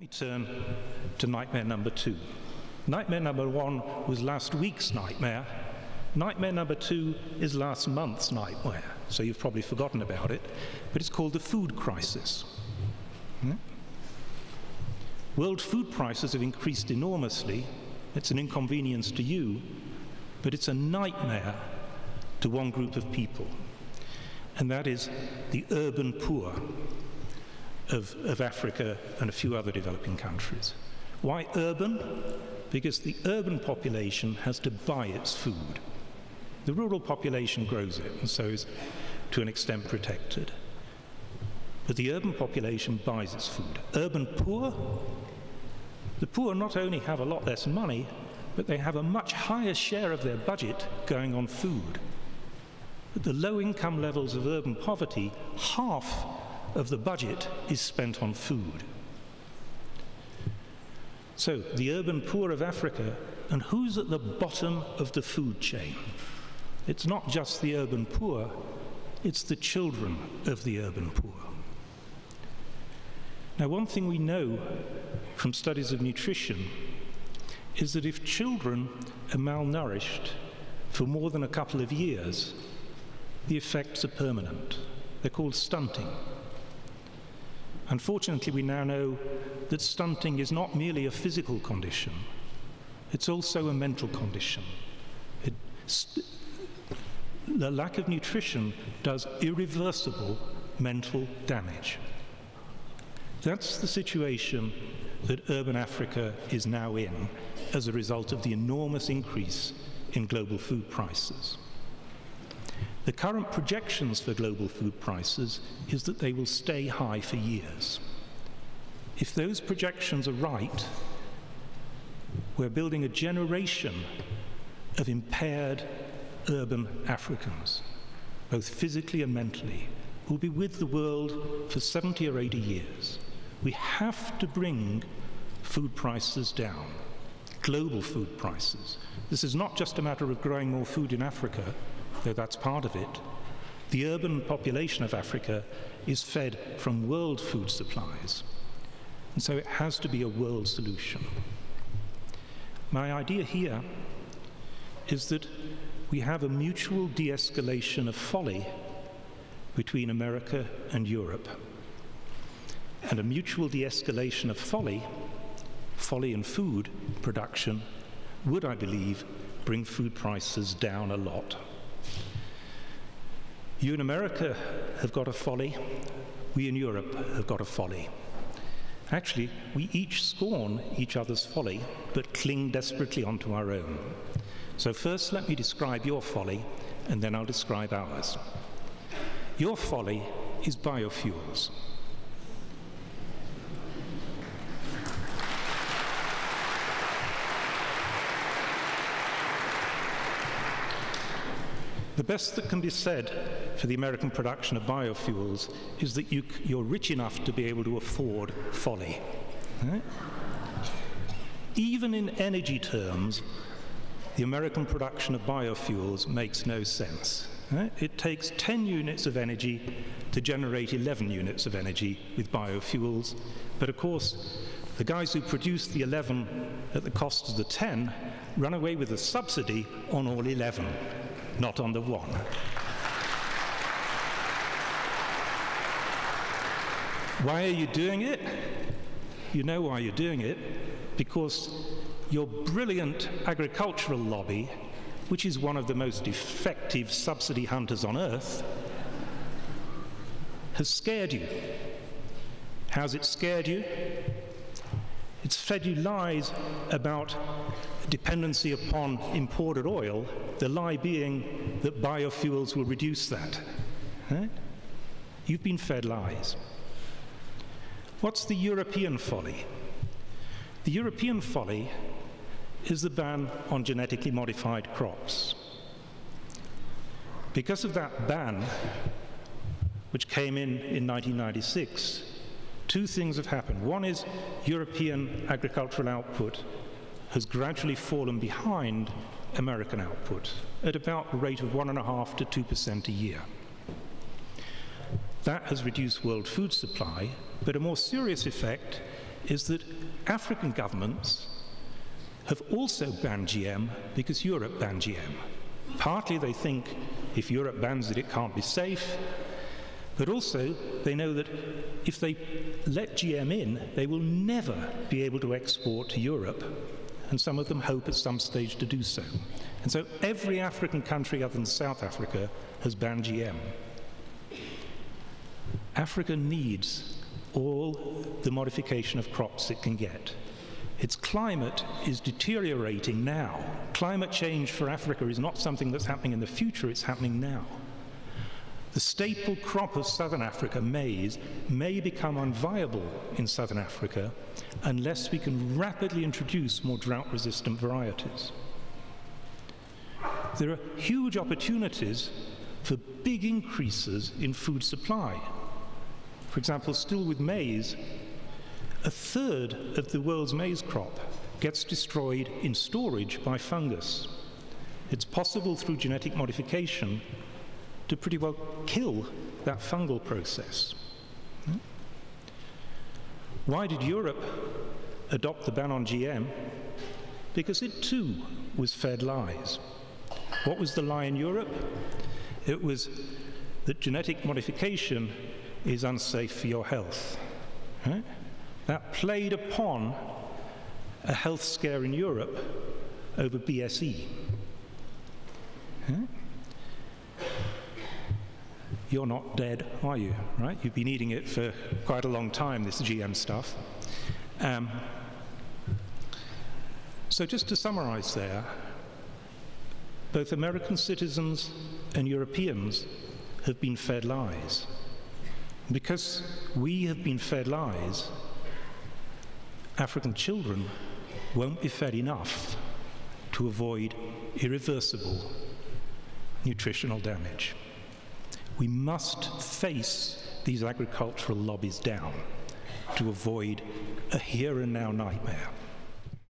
Let me turn to nightmare number two. Nightmare number one was last week's nightmare. Nightmare number two is last month's nightmare, so you've probably forgotten about it, but it's called the food crisis. World food prices have increased enormously. It's an inconvenience to you, but it's a nightmare to one group of people, and that is the urban poor of Africa and a few other developing countries. Why urban? Because the urban population has to buy its food. The rural population grows it and so is to an extent protected. But the urban population buys its food. Urban poor? The poor not only have a lot less money, but they have a much higher share of their budget going on food. At the low income levels of urban poverty, half of the budget is spent on food. So, the urban poor of Africa, and who's at the bottom of the food chain? It's not just the urban poor, it's the children of the urban poor. Now, one thing we know from studies of nutrition is that if children are malnourished for more than a couple of years, the effects are permanent. They're called stunting. Unfortunately, we now know that stunting is not merely a physical condition, it's also a mental condition. The lack of nutrition does irreversible mental damage. That's the situation that urban Africa is now in as a result of the enormous increase in global food prices. The current projections for global food prices is that they will stay high for years. If those projections are right, we're building a generation of impaired urban Africans, both physically and mentally, who'll be with the world for 70 or 80 years. We have to bring food prices down, global food prices. This is not just a matter of growing more food in Africa, though that's part of it. The urban population of Africa is fed from world food supplies, and so it has to be a world solution. My idea here is that we have a mutual de-escalation of folly between America and Europe, and a mutual de-escalation of folly in food production would, I believe, bring food prices down a lot. You in America have got a folly, we in Europe have got a folly. Actually, we each scorn each other's folly, but cling desperately onto our own. So first let me describe your folly, and then I'll describe ours. Your folly is biofuels. The best that can be said for the American production of biofuels is that you're rich enough to be able to afford folly. Right? Even in energy terms, the American production of biofuels makes no sense. Right? It takes 10 units of energy to generate 11 units of energy with biofuels, but of course, the guys who produce the 11 at the cost of the 10 run away with a subsidy on all 11. Not on the one. Why are you doing it? You know why you're doing it, because your brilliant agricultural lobby, which is one of the most effective subsidy hunters on earth, has scared you. How's it scared you? It's fed you lies about dependency upon imported oil, the lie being that biofuels will reduce that. Right? You've been fed lies. What's the European folly? The European folly is the ban on genetically modified crops. Because of that ban, which came in 1996, two things have happened. One is European agricultural output has gradually fallen behind American output at about a rate of 1.5 to 2% a year. That has reduced world food supply, but a more serious effect is that African governments have also banned GM because Europe banned GM. Partly they think if Europe bans it, it can't be safe, but also they know that if they let GM in, they will never be able to export to Europe, and some of them hope at some stage to do so. And so every African country other than South Africa has banned GM. Africa needs all the modification of crops it can get. Its climate is deteriorating now. Climate change for Africa is not something that's happening in the future, it's happening now. The staple crop of southern Africa, maize, may become unviable in southern Africa unless we can rapidly introduce more drought-resistant varieties. There are huge opportunities for big increases in food supply. For example, still with maize, a third of the world's maize crop gets destroyed in storage by fungus. It's possible through genetic modification to pretty well kill that fungal process. Why did Europe adopt the ban on GM? Because it too was fed lies. What was the lie in Europe? It was that genetic modification is unsafe for your health. Right? That played upon a health scare in Europe over BSE. Huh? You're not dead, are you? Right? You've been eating it for quite a long time, this GM stuff. So just to summarize there, both American citizens and Europeans have been fed lies. Because we have been fed lies, African children won't be fed enough to avoid irreversible nutritional damage. We must face these agricultural lobbies down to avoid a here and now nightmare.